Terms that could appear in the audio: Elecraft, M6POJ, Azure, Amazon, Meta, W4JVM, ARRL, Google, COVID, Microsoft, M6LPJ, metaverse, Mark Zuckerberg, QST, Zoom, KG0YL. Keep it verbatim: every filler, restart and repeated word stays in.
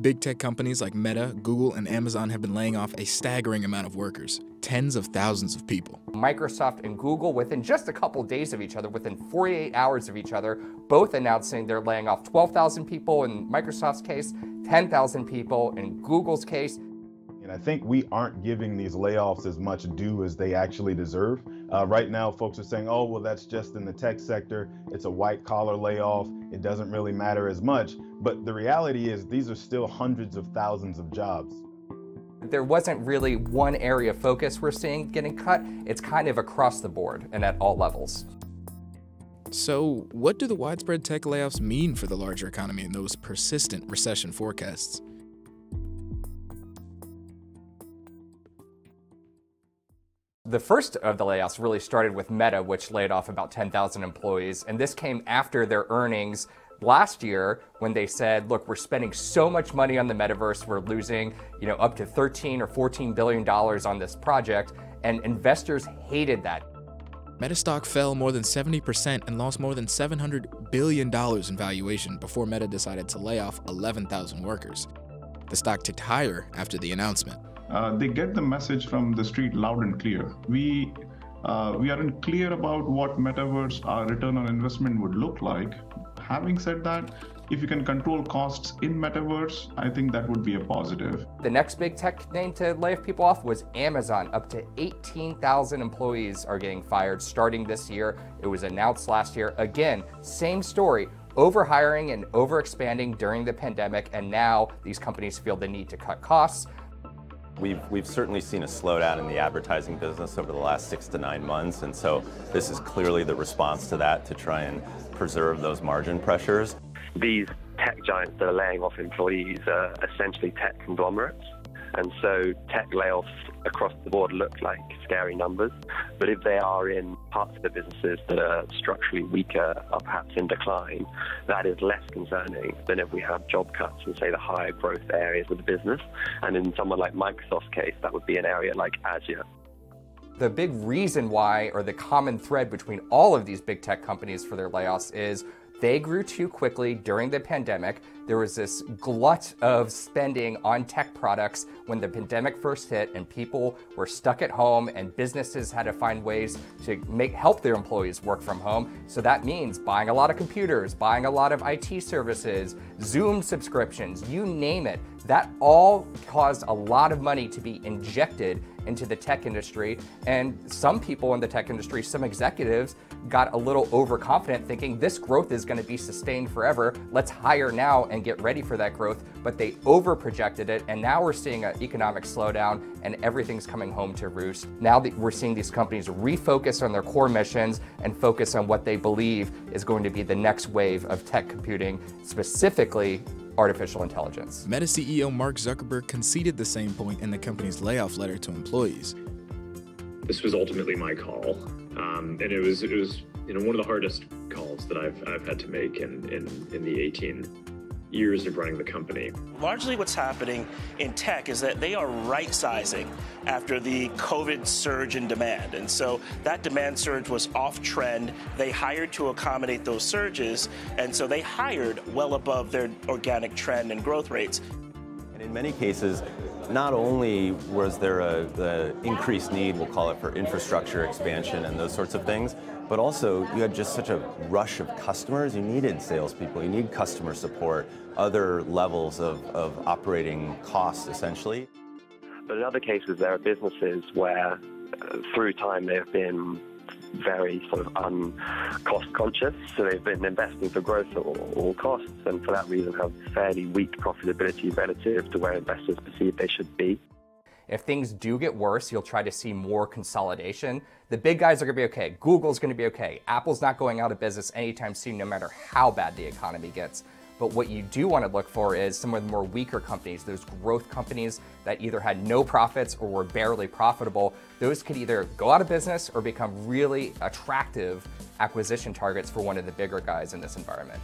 Big tech companies like Meta, Google, and Amazon have been laying off a staggering amount of workers, tens of thousands of people. Microsoft and Google, within just a couple days of each other, within forty-eight hours of each other, both announcing they're laying off twelve thousand people in Microsoft's case, ten thousand people in Google's case. And I think we aren't giving these layoffs as much due as they actually deserve. Uh, right now, folks are saying, oh, well, that's just in the tech sector. It's a white collar layoff. It doesn't really matter as much. But the reality is these are still hundreds of thousands of jobs. There wasn't really one area of focus we're seeing getting cut. It's kind of across the board and at all levels. So what do the widespread tech layoffs mean for the larger economy and those persistent recession forecasts? The first of the layoffs really started with Meta, which laid off about ten thousand employees, and this came after their earnings last year when they said, look, we're spending so much money on the metaverse, we're losing, you know, up to thirteen or fourteen billion dollars on this project, and investors hated that. Meta stock fell more than seventy percent and lost more than seven hundred billion dollars in valuation before Meta decided to lay off eleven thousand workers. The stock ticked higher after the announcement. Uh, they get the message from the street loud and clear. We, uh, we aren't clear about what metaverse our return on investment would look like. Having said that, if you can control costs in metaverse, I think that would be a positive. The next big tech name to lay people off was Amazon. Up to eighteen thousand employees are getting fired starting this year. It was announced last year. Again, same story. Overhiring and overexpanding during the pandemic, and now these companies feel the need to cut costs. We've, we've certainly seen a slowdown in the advertising business over the last six to nine months, and so this is clearly the response to that to try and preserve those margin pressures. These tech giants that are laying off employees are essentially tech conglomerates, and so tech layoffs across the board look like scary numbers, but if they are in parts of the businesses that are structurally weaker or perhaps in decline, that is less concerning than if we have job cuts in, say, the high growth areas of the business. And in someone like Microsoft's case, that would be an area like Azure. The big reason why, or the common thread between all of these big tech companies for their layoffs, is they grew too quickly during the pandemic. There was this glut of spending on tech products when the pandemic first hit, and people were stuck at home and businesses had to find ways to make help their employees work from home. So that means buying a lot of computers, buying a lot of I T services, Zoom subscriptions, you name it. That all caused a lot of money to be injected into the tech industry, and some people in the tech industry, some executives, got a little overconfident thinking this growth is going to be sustained forever. Let's hire now and get ready for that growth, but they overprojected it, and now we're seeing an economic slowdown and everything's coming home to roost. Now that we're seeing these companies refocus on their core missions and focus on what they believe is going to be the next wave of tech computing, specifically artificial intelligence. Meta C E O Mark Zuckerberg conceded the same point in the company's layoff letter to employees. This was ultimately my call, um, and it was it was you know one of the hardest calls that I've I've had to make in in, in the eighteen years of running the company. Largely what's happening in tech is that they are right-sizing after the COVID surge in demand. And so that demand surge was off-trend. They hired to accommodate those surges. And so they hired well above their organic trend and growth rates. And in many cases, not only was there a, the increased need, we'll call it, for infrastructure expansion and those sorts of things, but also you had just such a rush of customers. You needed salespeople, you need customer support, other levels of, of operating costs, essentially. But in other cases, there are businesses where, uh, through time, they've been very sort of un-cost conscious, so they've been investing for growth at all, all costs, and for that reason have fairly weak profitability relative to where investors perceive they should be. If things do get worse, you'll try to see more consolidation. The big guys are going to be okay. Google's going to be okay. Apple's not going out of business anytime soon, no matter how bad the economy gets. But what you do want to look for is some of the more weaker companies, those growth companies that either had no profits or were barely profitable. Those could either go out of business or become really attractive acquisition targets for one of the bigger guys in this environment.